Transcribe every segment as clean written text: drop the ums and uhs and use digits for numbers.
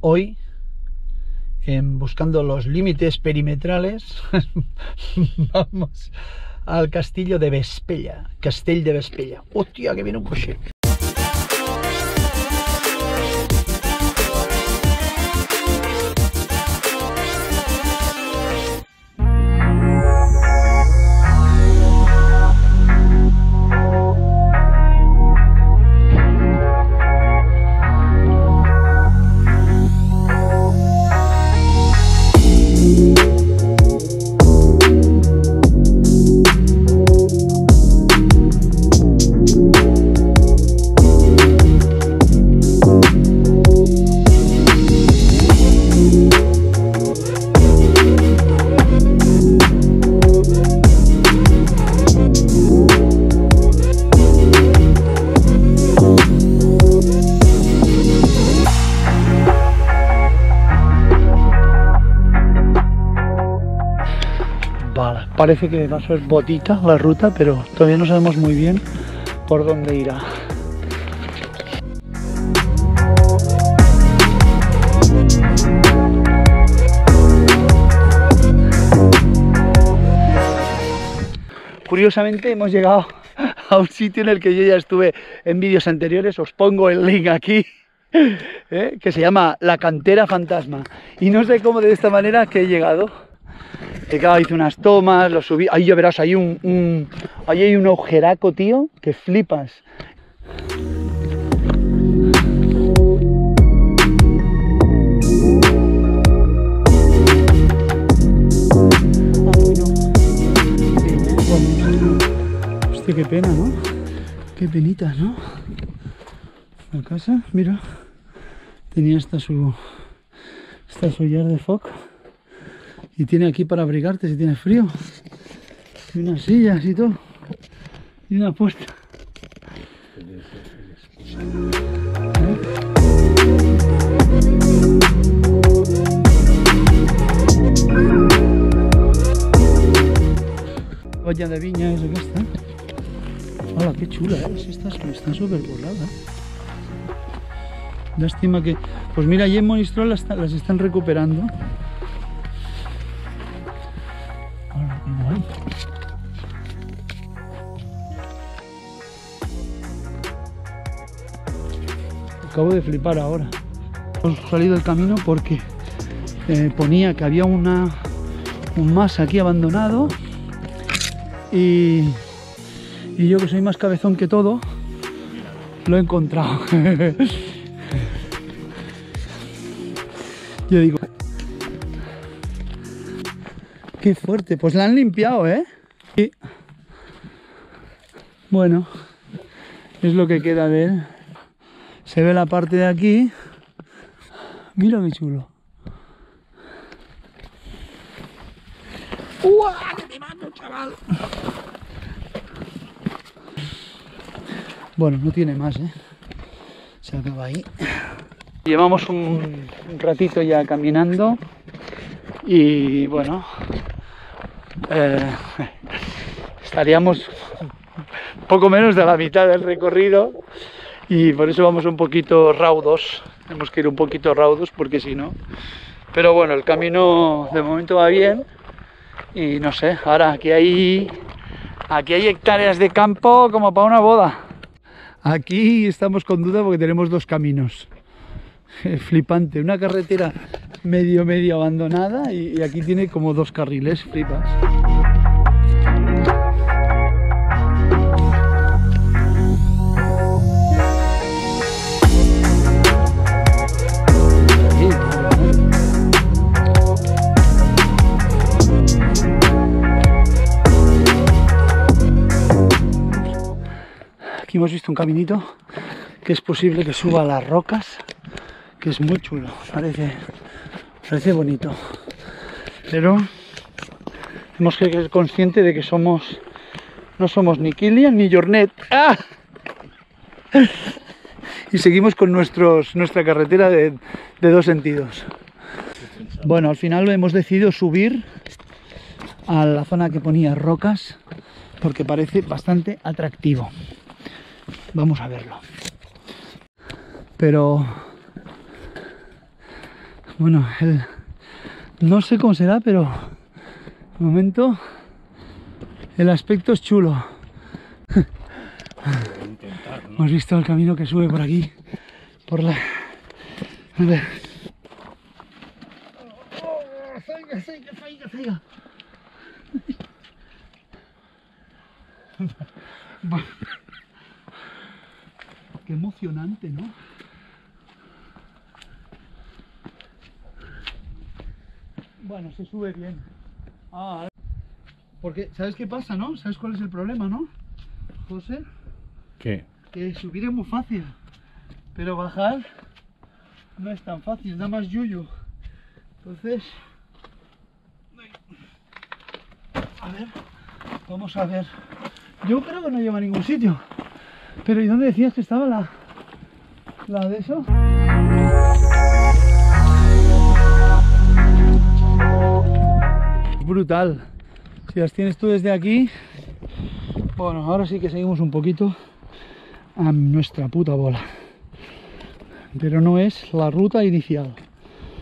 hoy en buscando los límites perimetrales vamos al castillo de Vespella, Castell de Vespella. ¡Hostia, que viene un coche! Parece que va a ser botita la ruta, pero todavía no sabemos muy bien por dónde irá. Curiosamente hemos llegado a un sitio en el que yo ya estuve en vídeos anteriores, os pongo el link aquí, que se llama La Cantera Fantasma. Y no sé cómo de esta manera que he llegado. Hice unas tomas, lo subí. Ahí ya verás, hay ahí hay un agujeraco, tío, que flipas. Hostia, qué pena, ¿no? Qué penita, ¿no? La casa, mira. Tenía hasta su llar de foc. Y tiene aquí para abrigarte si tienes frío. Y unas sillas y todo. Y una puesta. Olla de viña es lo que está. Hola, qué chula, ¿eh? Está súper poblada. Lástima que... Pues mira, allí en Monistrol las están recuperando. Acabo de flipar ahora. Hemos salido del camino porque ponía que había un mas aquí abandonado y yo, que soy más cabezón que todo, lo he encontrado. Yo digo, qué fuerte, pues la han limpiado, ¿eh? Y, bueno, es lo que queda de él. Se ve la parte de aquí. Mira qué chulo. ¡Uah! ¡Que te mato, chaval! Bueno, no tiene más, ¿eh? Se acaba ahí. Llevamos un ratito ya caminando y bueno... estaríamos poco menos de la mitad del recorrido y por eso vamos un poquito raudos, tenemos que ir un poquito raudos porque si no, pero bueno, el camino de momento va bien y no sé, ahora aquí hay hectáreas de campo como para una boda. Aquí estamos con duda porque tenemos dos caminos. Flipante, una carretera medio abandonada y aquí tiene como dos carriles, flipas. Aquí hemos visto un caminito que es posible que suba a las rocas, que es muy chulo, parece bonito, pero tenemos que ser conscientes de que no somos ni Kilian ni Jornet. ¡Ah! Y seguimos con nuestra carretera de dos sentidos. Bueno, al final hemos decidido subir a la zona que ponía rocas porque parece bastante atractivo, vamos a verlo, pero Bueno, no sé cómo será, pero de momento el aspecto es chulo. Intentar, ¿no? Hemos visto el camino que sube por aquí, por la... A ver. ¡Salga! Qué emocionante, ¿no? Bueno, se sube bien. Ah, porque, ¿sabes qué pasa, no? ¿Sabes cuál es el problema, no, José? ¿Qué? Que subir es muy fácil, pero bajar no es tan fácil, da más yuyu. Entonces, a ver, vamos a ver. Yo creo que no lleva a ningún sitio. Pero ¿y dónde decías que estaba la de eso? Brutal. Si las tienes tú desde aquí. Bueno, ahora sí que seguimos un poquito a nuestra puta bola. Pero no es la ruta inicial.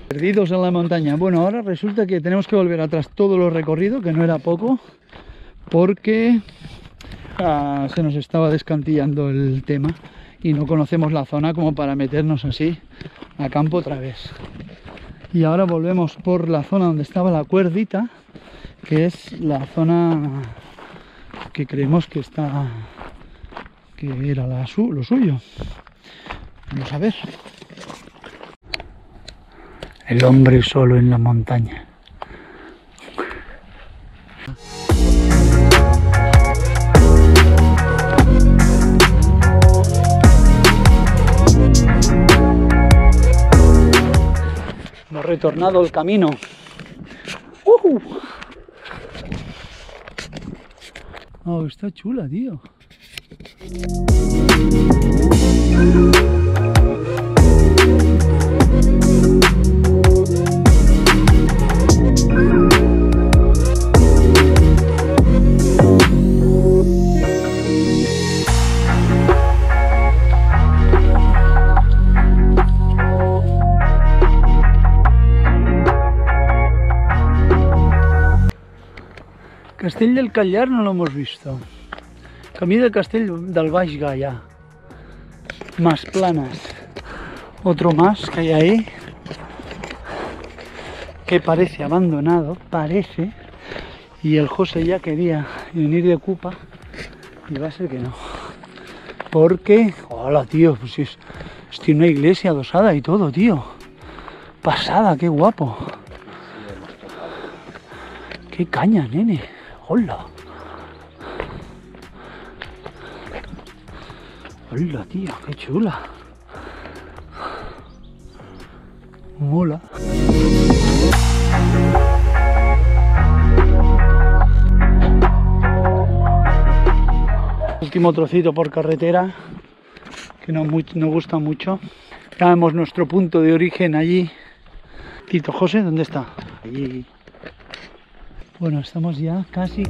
Perdidos en la montaña. Bueno, ahora resulta que tenemos que volver atrás todo lo recorrido, que no era poco, porque se nos estaba descantillando el tema y no conocemos la zona como para meternos así a campo otra vez. Y ahora volvemos por la zona donde estaba la cuerdita, que es la zona que creemos que está, que era lo suyo. Vamos a ver. El hombre solo en la montaña. Hemos retornado el camino. Oh, está chula, tío. Castell del Callar no lo hemos visto. Camino del castell del Baixga ya. Más planas. Otro más que hay ahí. Que parece abandonado. Parece. Y el José ya quería venir de Cupa. Y va a ser que no. Porque... Hola, tío. Pues es tiene una iglesia adosada y todo, tío. Pasada, qué guapo. Qué caña, nene. ¡Hola! ¡Hola, tío! ¡Qué chula! ¡Mola! Último trocito por carretera, que no gusta mucho. Ya vemos nuestro punto de origen allí. Tito José, ¿dónde está? Allí. Bueno, estamos ya casi.